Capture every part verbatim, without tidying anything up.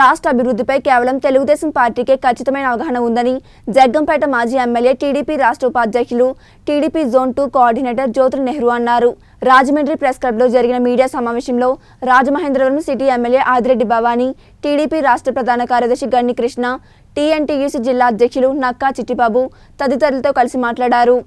రాష్ట్ర అభివృద్ధిపై కేవలం తెలుగుదేశం పార్టీకే ఖచ్చితమైన అవగాహన ఉందని జగంపేట మాజీ ఎమ్మెల్యే టీడీపీ రాష్ట్ర ఉపాధ్యక్షులు టీడీపీ జోన్ టూ కోఆర్డినేటర్ జోత్ర నెహ్రూ అన్నారు. రాజమండ్రి ప్రెస్ క్లబ్లో జరిగిన మీడియా సమావేశంలో రాజమహేంద్రవరం సిటీ ఎమ్మెల్యే ఆద్రి డి బావని, టీడీపీ రాష్ట్ర ప్రధాన కార్యదర్శి గన్నకృష్ణ, టీఎన్టీయూఎస్ జిల్లా అధ్యక్షులు నక్క చిట్టిబాబు తదితరులతో కలిసి మాట్లాడారు.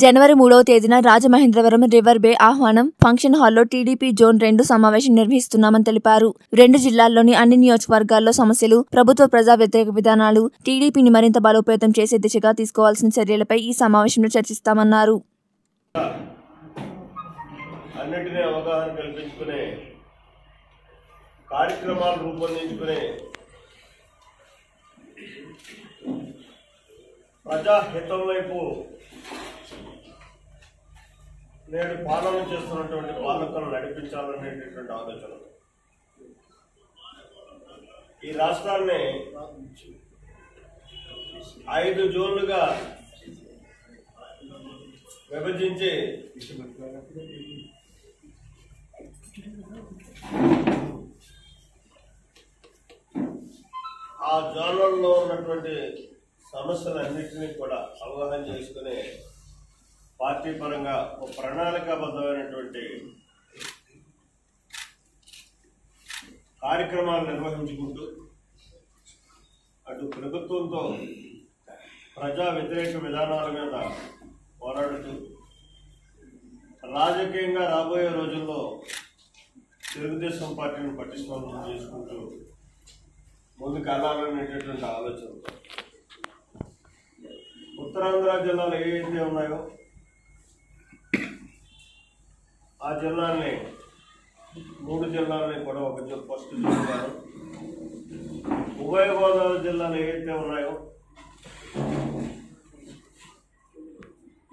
జనవరి మూడవ తేదీన రాజమహేంద్రవరం రివర్ బే ఆహ్వానం ఫంక్షన్ హాల్లో టీడీపీ జోన్ రెండు సమావేశం నిర్వహిస్తున్నామని తెలిపారు. రెండు జిల్లాల్లోని అన్ని నియోజకవర్గాల్లో సమస్యలు, ప్రభుత్వ ప్రజా వ్యతిరేక విధానాలు, టీడీపీని మరింత బలోపేతం చేసే దిశగా తీసుకోవాల్సిన చర్యలపై ఈ సమావేశంలో చర్చిస్తామన్నారు. అన్నిటినీ అవగాహన కల్పించుకునే కార్యక్రమాలు రూపొందించుకునే ప్రజాహితం వైపు నేడు పాలన చేస్తున్నటువంటి పాలకులను నడిపించాలనేటటువంటి ఆలోచన ఈ రాష్ట్రాన్ని ఐదు జోన్లుగా విభజించి ఆ జోన్లలో ఉన్నటువంటి సమస్యలన్నింటినీ కూడా అవగాహన చేసుకునే పార్టీ పరంగా ఒక ప్రణాళికాబద్ధమైనటువంటి కార్యక్రమాలు నిర్వహించుకుంటూ అటు ప్రభుత్వంతో ప్రజా వ్యతిరేక విధానాల మీద పోరాడుతూ రాజకీయంగా రాబోయే రోజుల్లో తెలుగుదేశం పార్టీని పటిష్టం చేసుకుంటూ ముందుకు వెళ్ళాలనేటటువంటి ఆలోచనతో ఉత్తరాంధ్ర జిల్లాలు ఏవైతే ఉన్నాయో ఆ జిల్లాల్ని మూడు జిల్లాలని కూడా ఒక ఫస్ట్ చూశారు. ఉభయ గోదావరి జిల్లాలు ఏవైతే ఉన్నాయో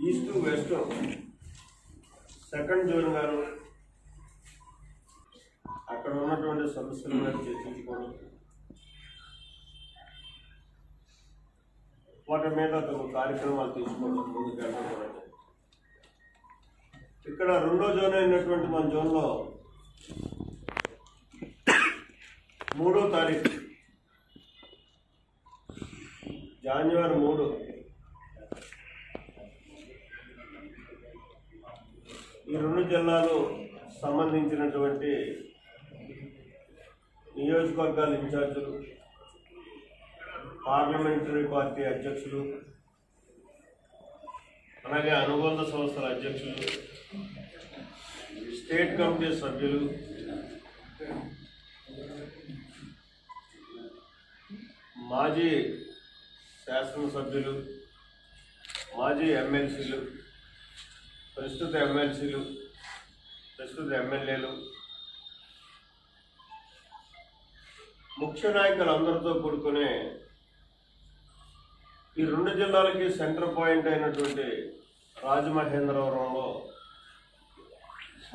ఈస్ట్ వెస్ట్ సెకండ్ జోన్ గాను అక్కడ ఉన్నటువంటి సమస్యలను చర్చించుకోవడం, వాటి మీద కొన్ని కార్యక్రమాలు తీసుకోవడం ముందుకు వెళ్ళడం. ఇక్కడ రెండో జోన్ అయినటువంటి మన జోన్లో మూడో తారీఖు జనవరి మూడు ఈ రెండు జిల్లాలు సంబంధించినటువంటి నియోజకవర్గాల ఇన్ఛార్జీలు, పార్లమెంటరీ పార్టీ అధ్యక్షులు, అలాగే అనుబంధ సంస్థల అధ్యక్షులు, స్టేట్ కమిటీ సభ్యులు, మాజీ శాసనసభ్యులు, మాజీ ఎమ్మెల్సీలు, ప్రస్తుత ఎమ్మెల్సీలు, ప్రస్తుత ఎమ్మెల్యేలు, ముఖ్య నాయకులందరితో కూడుకునే ఈ రెండు జిల్లాలకి సెంటర్ పాయింట్ అయినటువంటి రాజమహేంద్రవరంలో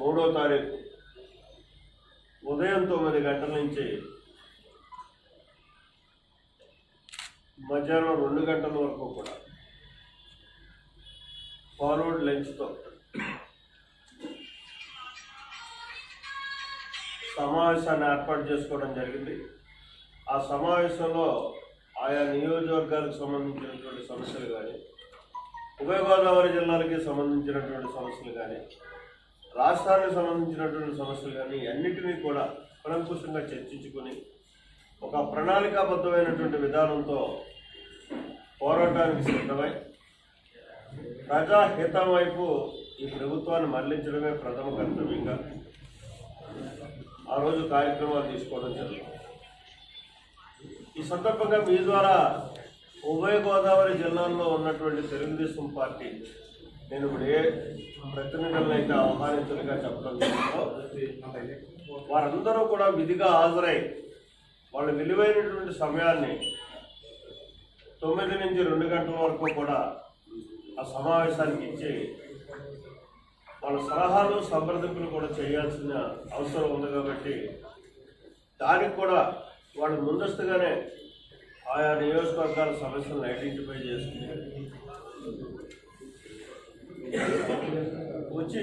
మూడో తారీఖు ఉదయం తొమ్మిది గంటల నుంచి మధ్యాహ్నం రెండు గంటల వరకు కూడా ఫార్వర్డ్ లెంచ్తో సమావేశాన్ని ఏర్పాటు చేసుకోవడం జరిగింది. ఆ సమావేశంలో ఆయా నియోజకవర్గాలకు సంబంధించినటువంటి సమస్యలు కానీ, ఉభయ గోదావరి జిల్లాలకి సంబంధించినటువంటి సమస్యలు కానీ, రాష్ట్రానికి సంబంధించినటువంటి సమస్యలు కానీ అన్నిటినీ కూడా కులంకుశంగా చర్చించుకుని ఒక ప్రణాళికాబద్ధమైనటువంటి విధానంతో పోరాటానికి సిద్ధమై ప్రజాహితం వైపు ఈ ప్రభుత్వాన్ని మళ్లించడమే ప్రథమ కర్తవ్యంగా ఆ రోజు కార్యక్రమాలు తీసుకోవడం జరిగింది. ఈ సందర్భంగా మీ ద్వారా ఉభయ గోదావరి జిల్లాల్లో ఉన్నటువంటి తెలుగుదేశం పార్టీ నేను ఇప్పుడు ఏ ప్రతినిధులనైతే ఆహ్వానితులుగా చెప్పడం జరుగుతుందో వారందరూ కూడా విధిగా హాజరై వాళ్ళ విలువైనటువంటి సమయాన్ని తొమ్మిది నుంచి రెండు గంటల వరకు కూడా ఆ సమావేశానికి ఇచ్చి వాళ్ళ సలహాలు సంప్రదింపులు కూడా చేయాల్సిన అవసరం ఉంది. కాబట్టి దానికి కూడా వాళ్ళు ముందస్తుగానే ఆయా నియోజకవర్గాల సమస్యలను ఐడెంటిఫై చేసుకుని వచ్చి